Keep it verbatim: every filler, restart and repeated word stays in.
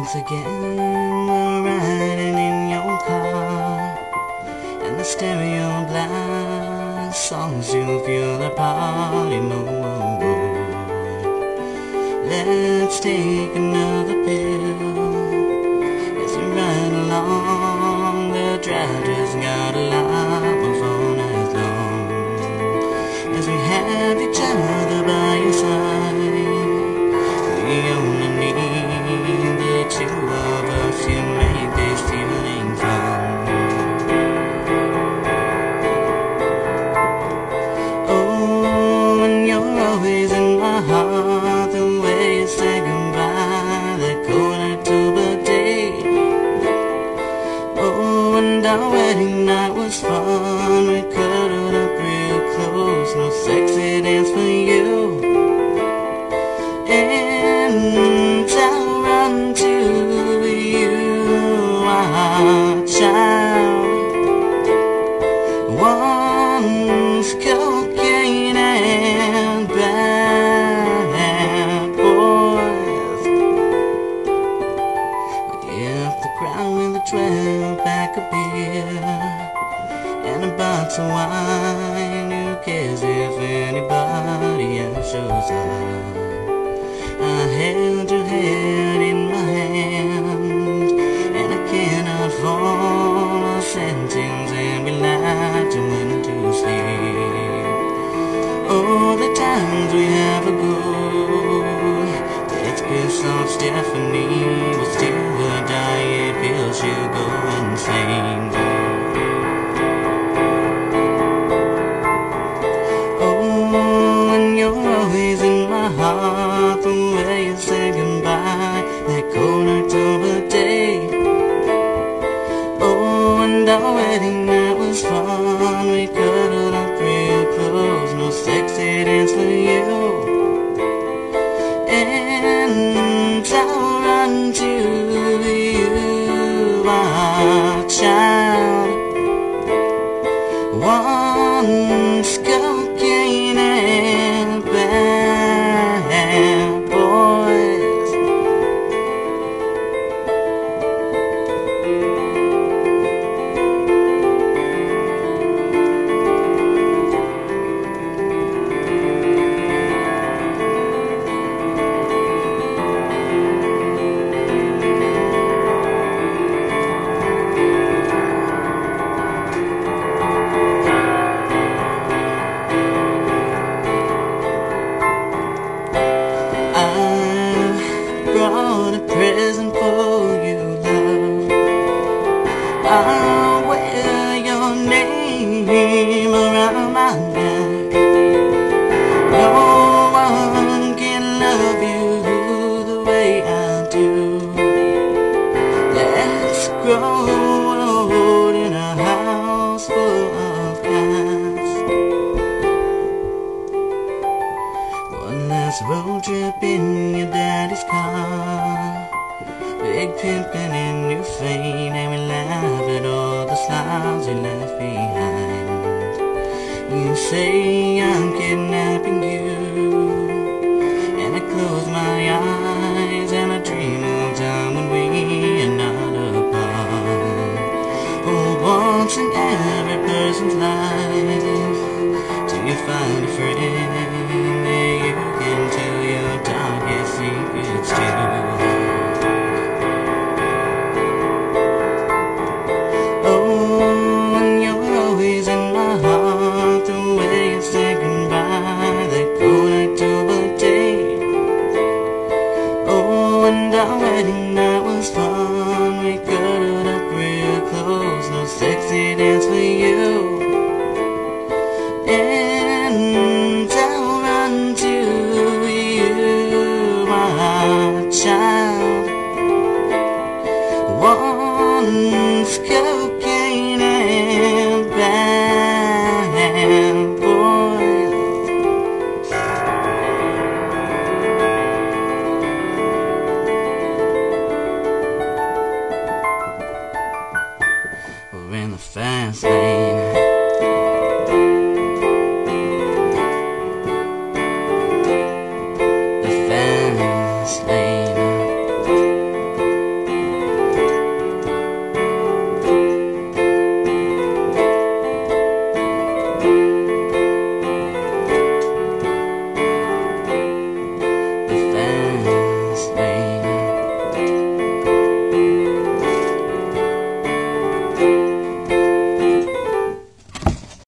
Once again, we're riding in your car, and the stereo blasts songs you feel the party more. Let's take another pill as you ride along. The drive just got a lot of all night long. As we have each other by your side, we only need two of us to make this feeling fun. Oh, and you're always in my heart, the way you say goodbye, that cold October day. Oh, and our wedding night was fun, we cuddled up real close, no sexy dance for you. And I run to you, my child. Once cocaine and bad boys, we hit the crowd with a twelve pack of beer and a box of wine. Who cares if anybody else shows up? I held your head in my hand, and I cannot form a sentence, and we lied to went to sleep. Oh, the times we have ago, that kiss of Stephanie was still a diet pill, she'll go insane. Oh, and you're always in my heart, the way you said goodbye, that cold October day. Oh, and our wedding night was fun, we cuddled up real close, no sexy dance for you. And I'll run to you, my child. Once cocaine and bad road in a house full of cats. One last road trip in your daddy's car, big pimpin' in your fame, and we laugh at all the slides you left behind. You say I'm kidnapping you, and I close my eyes and I dream of time when we are not apart. Once in every person's life, till you find a friend that you can tell your darkest secrets to. Oh, and you're always in my heart, and boys. We're in the fast lane. The fast lane. Thank you.